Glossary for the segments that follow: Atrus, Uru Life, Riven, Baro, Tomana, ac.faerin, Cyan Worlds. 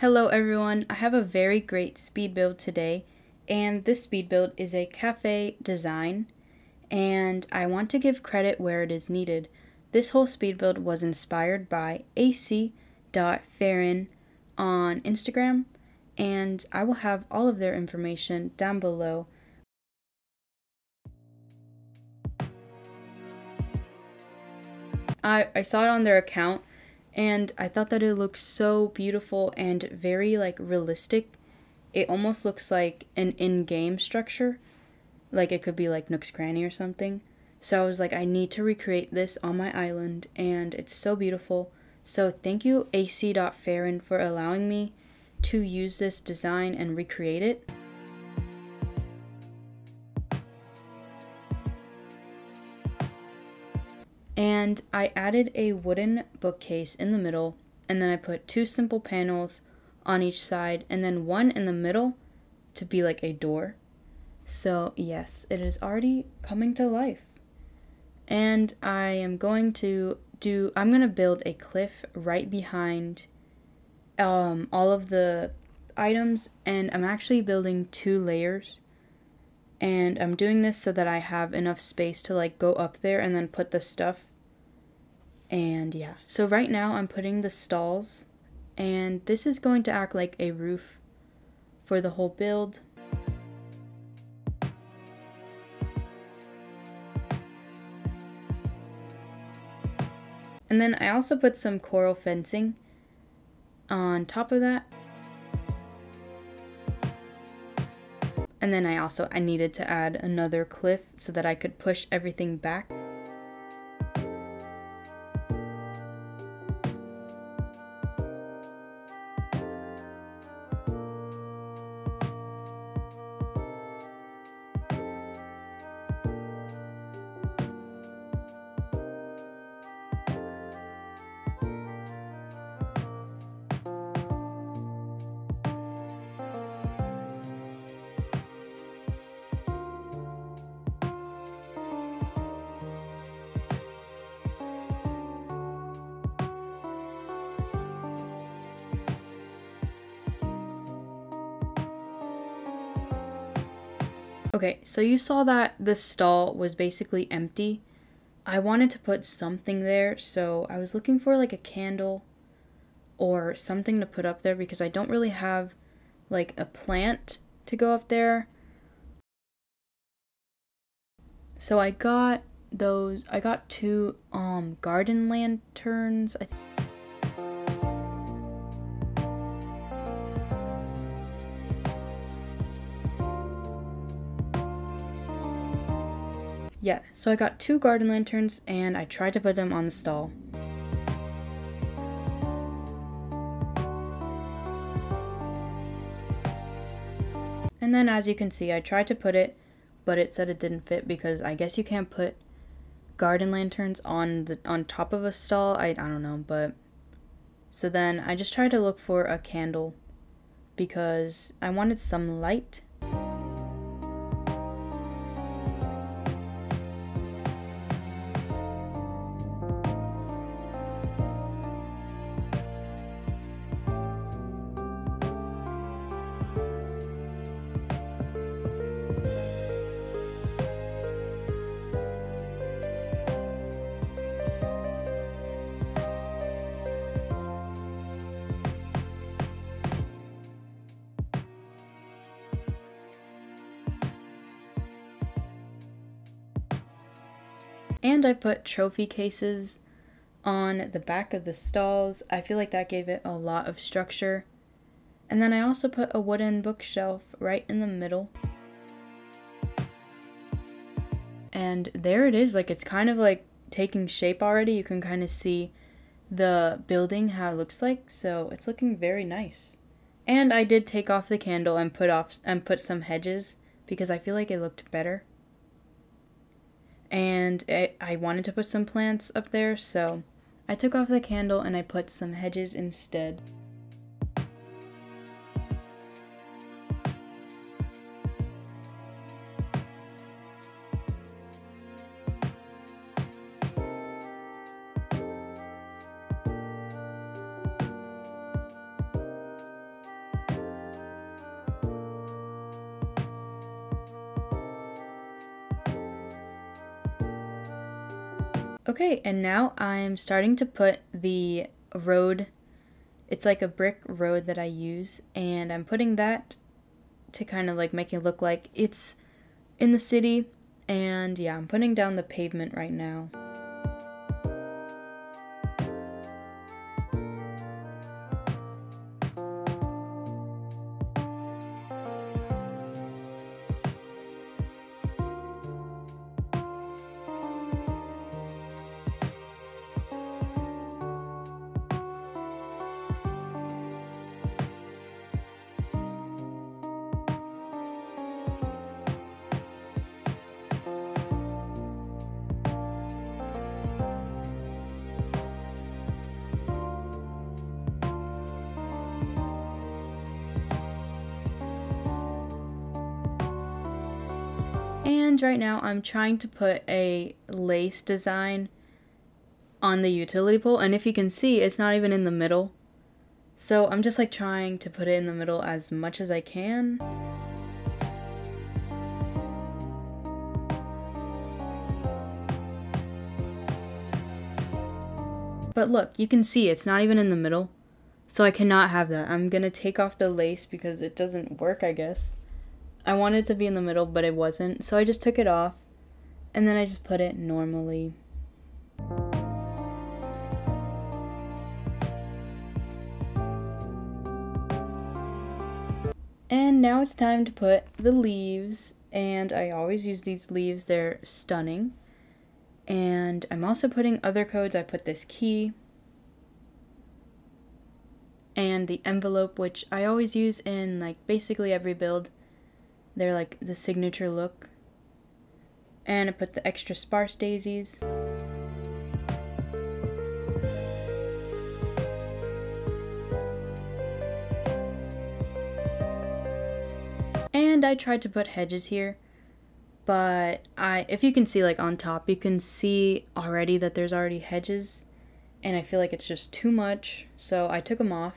Hello everyone, I have a very great speed build today, and this speed build is a cafe design, and I want to give credit where it is needed. This whole speed build was inspired by ac.faerin on Instagram, and I will have all of their information down below. I saw it on their account, and I thought that it looks so beautiful and very realistic. It almost looks like an in-game structure. Like it could be like Nook's Cranny or something. So I was like, I need to recreate this on my island, and it's so beautiful. So thank you ac.faerin for allowing me to use this design and recreate it. And I added a wooden bookcase in the middle, and then I put two simple panels on each side, and then one in the middle to be like a door. So yes, it is already coming to life. And I'm going to build a cliff right behind all of the items, and I'm actually building two layers. And I'm doing this so that I have enough space to go up there and then put the stuff. And yeah, so right now I'm putting the stalls, and this is going to act like a roof for the whole build. And then I also put some coral fencing on top of that. And then I needed to add another cliff so that I could push everything back. Okay, so you saw that the stall was basically empty. I wanted to put something there, so I was looking for a candle or something to put up there, because I don't really have a plant to go up there. So I got two garden lanterns, I think. Yeah, so I got two garden lanterns, and I tried to put them on the stall. And then as you can see, I tried to put it, but it said it didn't fit, because I guess you can't put garden lanterns on top of a stall. I don't know, but so then I just tried to look for a candle because I wanted some light. And I put trophy cases on the back of the stalls. I feel like that gave it a lot of structure. And then I also put a wooden bookshelf right in the middle. And there it is, it's kind of taking shape already. You can kind of see the building, how it looks like. So it's looking very nice. And I did take off the candle and put some hedges, because I feel like it looked better. And I wanted to put some plants up there, so I took off the candle and I put some hedges instead. Okay, and now I'm starting to put the road, it's like a brick road that I use, and I'm putting that to kind of like make it look like it's in the city, and yeah, I'm putting down the pavement right now. And right now I'm trying to put a lace design on the utility pole, and if you can see, it's not even in the middle. So I'm just like trying to put it in the middle as much as I can. But look, you can see it's not even in the middle. So I cannot have that. I'm gonna take off the lace because it doesn't work, I guess. I wanted it to be in the middle, but it wasn't, so I just took it off, and then I just put it normally. And now it's time to put the leaves, and I always use these leaves, they're stunning. And I'm also putting other codes. I put this key, and the envelope, which I always use in like basically every build. They're like the signature look. And I put the extra sparse daisies. And I tried to put hedges here, but if you can see like on top, you can see already that there's already hedges, and I feel like it's just too much, so I took them off.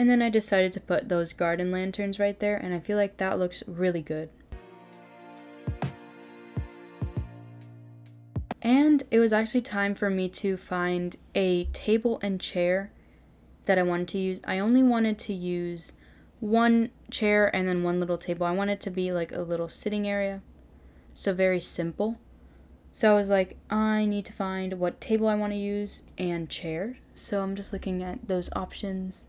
And then I decided to put those garden lanterns right there, and I feel like that looks really good. And it was actually time for me to find a table and chair that I wanted to use. I only wanted to use one chair and then one little table. I wanted it to be like a little sitting area, so very simple. So I was like, I need to find what table I want to use and chair. So I'm just looking at those options.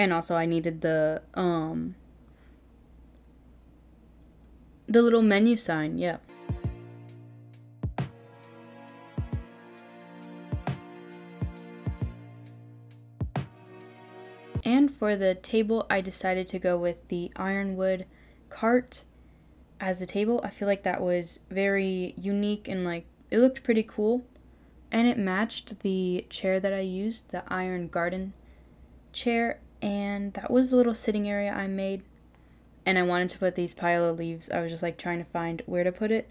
And also I needed the little menu sign, yeah. And for the table, I decided to go with the ironwood cart as a table. I feel like that was very unique and like it looked pretty cool. And it matched the chair that I used, the iron garden chair. And that was the little sitting area I made, and I wanted to put these pile of leaves. I was just like trying to find where to put it.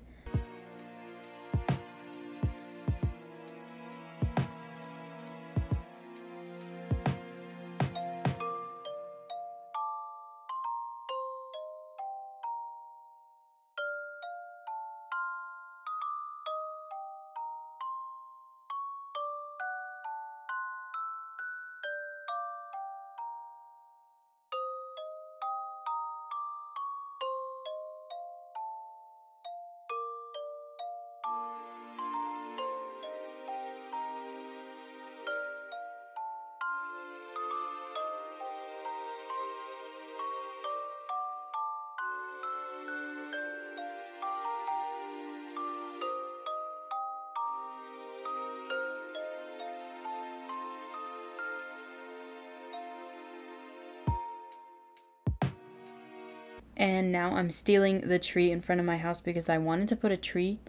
And now I'm stealing the tree in front of my house because I wanted to put a tree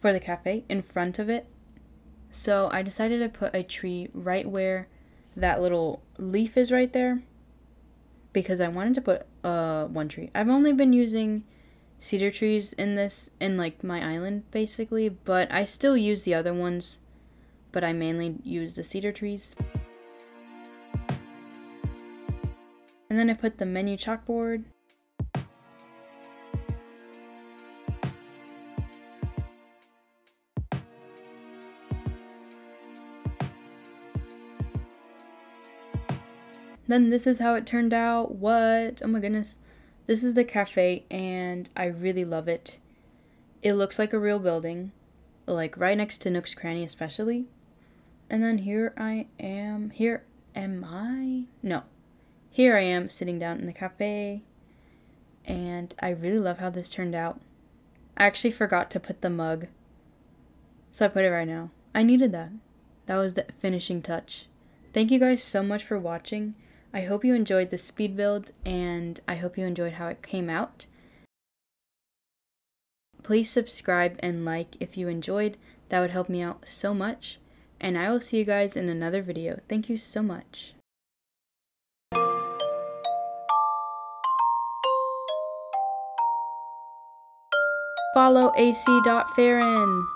for the cafe in front of it. So I decided to put a tree right where that little leaf is right there, because I wanted to put one tree. I've only been using cedar trees in like my island basically, but I still use the other ones, but I mainly use the cedar trees. And then I put the menu chalkboard. Then this is how it turned out. What? Oh my goodness. This is the cafe and I really love it. It looks like a real building, like right next to Nook's Cranny especially. And then here I am sitting down in the cafe, and I really love how this turned out. I actually forgot to put the mug, so I put it right now. I needed that. That was the finishing touch. Thank you guys so much for watching. I hope you enjoyed the speed build, and I hope you enjoyed how it came out. Please subscribe and like if you enjoyed. That would help me out so much, and I will see you guys in another video. Thank you so much. Follow ac.faerin.